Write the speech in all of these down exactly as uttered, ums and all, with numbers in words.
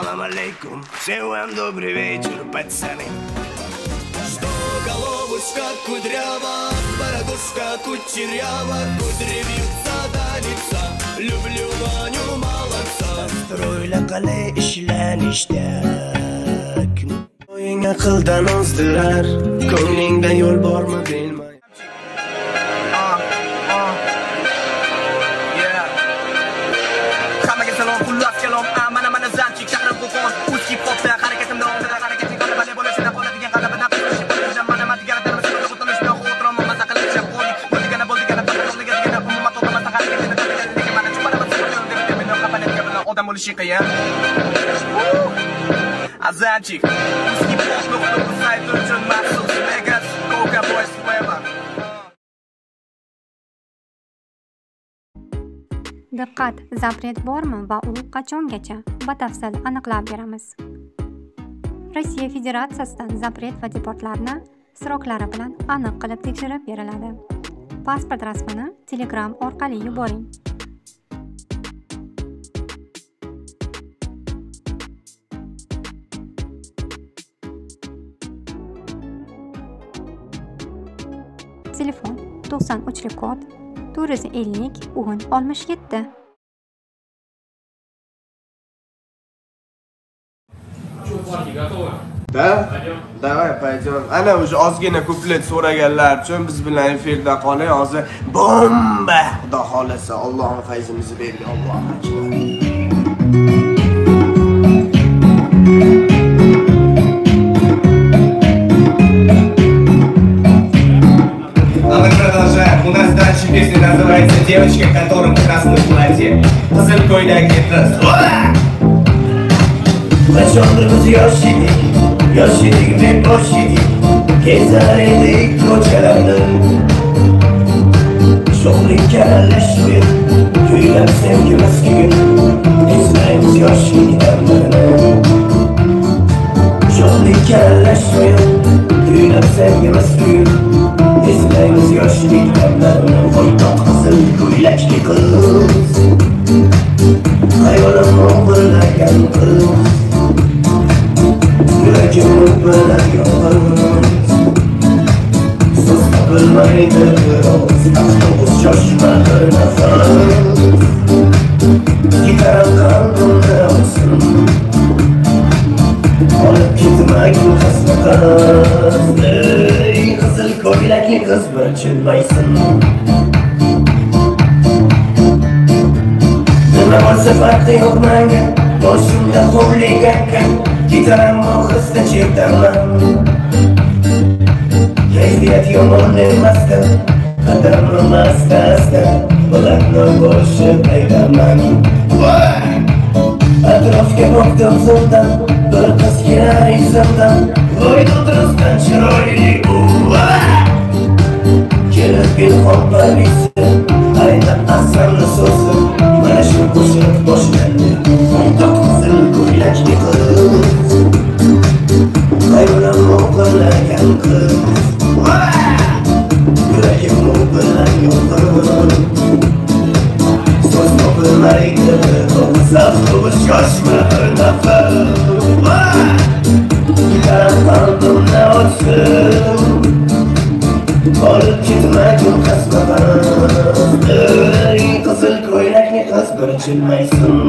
Салам алейкум, всем вам добрый вечер, пацаны. Что головушка кудрява, бородушка кучерява, кудревица до лица, люблю Ваню молодца. Строили калей işleniştek, oyun akıldan ozdilar, ko'nglingda yo'l bormi bilmayman. Azanchik, uski boshliqni sayt uchun maxsus Vegas Coca Boys Forever. Diqqat, zapret bormi va u qachongacha? Batafsil aniqlab beramiz. Rossiya Federatsiyasidan zapret va deportlarni sroklari bilan aniq qilib tekshirib beriladi. Pasport rasmini Telegram orqali yuboring. Telefon to'qson uchlik kod to'rt yuz ellik o'n oltmish yetti. Да? Давай пойдем. Ana o'sha ozgina kuplet so'raganlar uchun biz bilan efirda qoling. Hozir bomba. Xudo xolasa Allohning fayzimizni berdi. Alloh akbar. Песня называется «Девочка, которым красное платье». Позыркой на гитар. Плачённый ёшиник, ёшиник на площади, Кезарины кочараны. Шоулы калашует, Юрилам сэмки маскит, Не знаем с ёшиником мэрнэ. Шоулы калашует, Юрилам сэмки маскит, Не знаем с ёшиником мэрнэ. Güylekli kız hayvanımın bırlayan kız yüreğimin bırlayan sus kapılmaydı kız aklımız şaşmadı nefes giderim kaldım ne olsun alıp gitmek kısmı kız ey kızıl güylekli kız bölçünmeysin Намазы факты юрманга, Бошымда хулигакка, Гитараму хызды чертаман. Кайфият ёмонный маска, Адамы маска-аска, Булатны бошы пайдаман. Атровке боктым зылдан, Бір қыз керар изымдан, Вой дудырыстан чыройли уа. Келіп бен хоппа бейсі, Айна асамны сосы, Şu koşup boş geldi Ondan kızıl güylekli kız Kaybolan okurlarken kız Yüreğim okurlar yoldur Söz okurlarıydı Saz kovuş koşma örnafı Giderim kaldım ne olsun Olup gitme gün kasmadan Kızıl koyrakni kız bölçülmeysin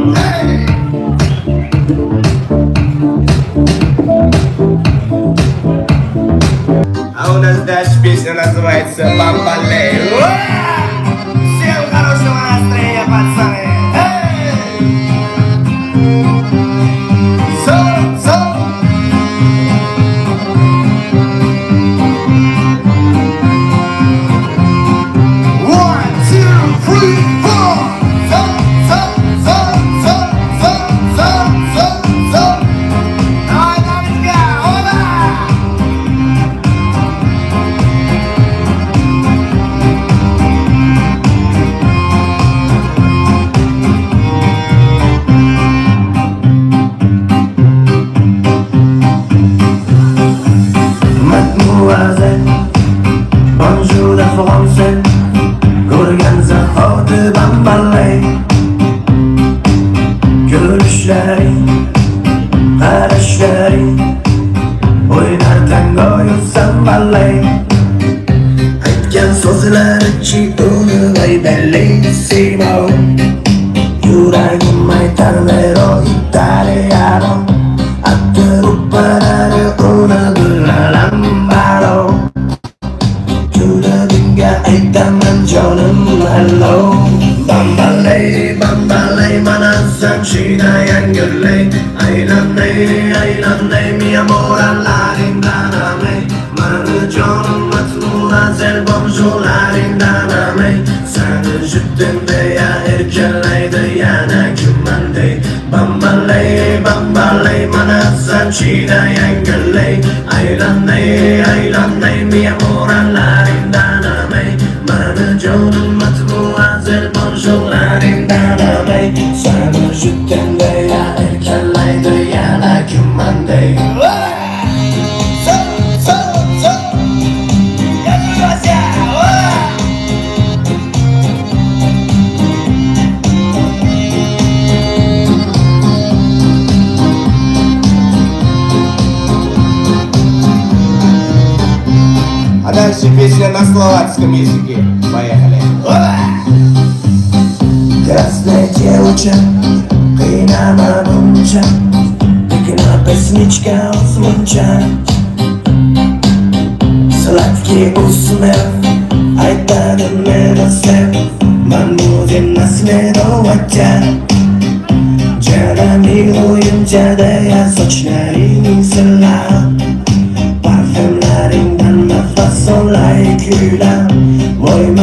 А у нас дальше песня называется «Бамбалей». Всем хорошего настроения, пацаны! Marasharing, oynar tangoyu zambalay. Aytgan so'zlari chiqdi vay ballay simo. Yuragim aytarlar Italiano, attirupparare ona duralambaro. Yuragimga aytaman jonim hallo. Bambalay, bambalay, manasachina yangullay. Aylanay, aylanay, mi amor allaringdan amay. Mani jonim matmuna zelbom jolaringdan amay. Sani juttimda ya erkalaydi yana kimmanday. Bambalay, bambalay, manasachina yangullay. Aylanay, aylanay, mi amor allaringdan amay. Mani jonim matmuna zelbom jolaringdan amay. Sani juttimda ya erkalaydi yana kimmanday. А дальше песня на словацком языке. Поехали. Красная девочка, хрена мамуча, пикна песничка от смуча. Сладкий усмех, ай да да не досеп, мы будем наследовать тебя. Джада милуем, джада я сочная ринисела. Солай кюла, мой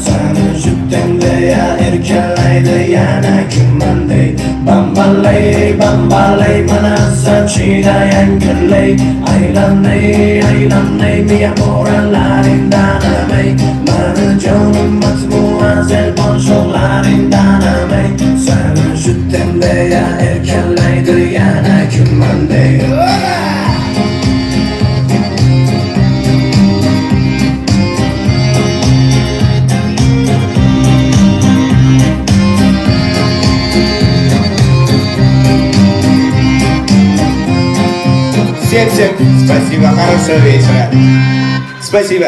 Сани жуттенде я эркалайде яна киммандей. Bambalay, bambalay, manasachida yangalay. Aylanay, aylanay, mi amor allarindanamay. Manajonum matmua zelbon sholarindanamay. Sani jutemde ya erkalaydir yana kimmanday. Всем-всем спасибо, хорошего вечера. Спасибо.